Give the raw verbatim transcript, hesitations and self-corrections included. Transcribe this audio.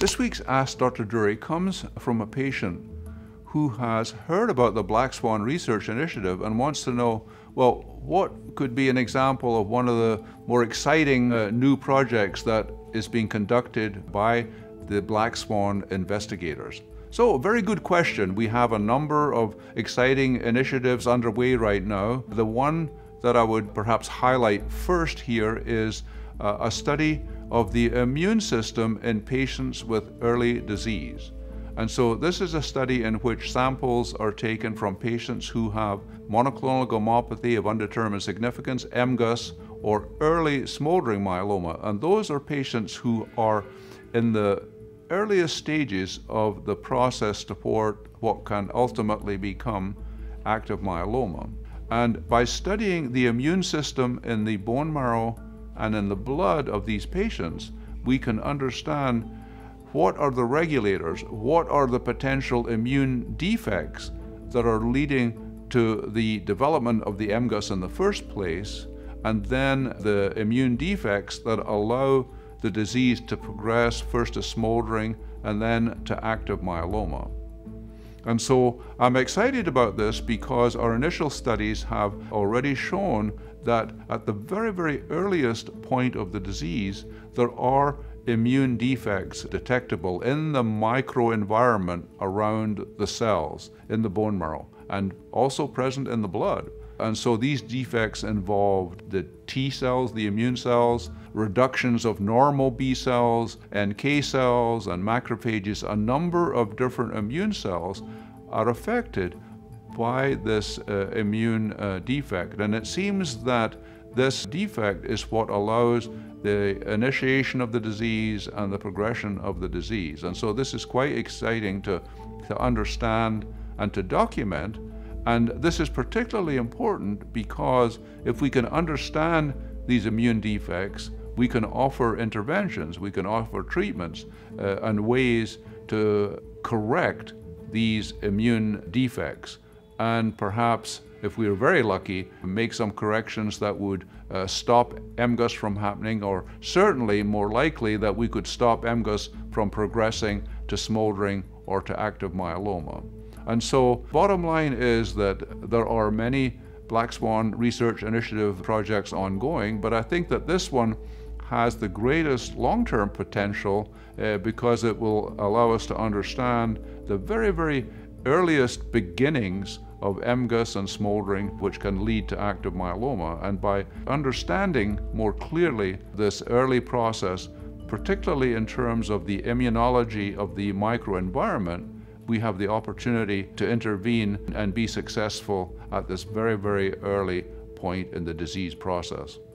This week's Ask Doctor Dury comes from a patient who has heard about the Black Swan Research Initiative and wants to know, well, what could be an example of one of the more exciting uh, new projects that is being conducted by the Black Swan investigators? So, a very good question. We have a number of exciting initiatives underway right now. The one that I would perhaps highlight first here is uh, a study of the immune system in patients with early disease. And so this is a study in which samples are taken from patients who have monoclonal gammopathy of undetermined significance, M G U S, or early smoldering myeloma. And those are patients who are in the earliest stages of the process toward what can ultimately become active myeloma. And by studying the immune system in the bone marrow and in the blood of these patients, we can understand what are the regulators, what are the potential immune defects that are leading to the development of the M G U S in the first place, and then the immune defects that allow the disease to progress first to smoldering and then to active myeloma. And so I'm excited about this because our initial studies have already shown that at the very, very earliest point of the disease, there are immune defects detectable in the microenvironment around the cells in the bone marrow and also present in the blood. And so these defects involved the T cells, the immune cells, reductions of normal B cells, N K cells, and macrophages. A number of different immune cells are affected by this uh, immune uh, defect. And it seems that this defect is what allows the initiation of the disease and the progression of the disease. And so this is quite exciting to, to understand and to document. And this is particularly important because if we can understand these immune defects, we can offer interventions, we can offer treatments uh, and ways to correct these immune defects. And perhaps, if we are very lucky, make some corrections that would uh, stop M G U S from happening, or certainly more likely that we could stop M G U S from progressing to smoldering or to active myeloma. And so bottom line is that there are many Black Swan Research Initiative projects ongoing, but I think that this one has the greatest long-term potential uh, because it will allow us to understand the very, very earliest beginnings of M G U S and smoldering, which can lead to active myeloma. And by understanding more clearly this early process, particularly in terms of the immunology of the microenvironment, we have the opportunity to intervene and be successful at this very, very early point in the disease process.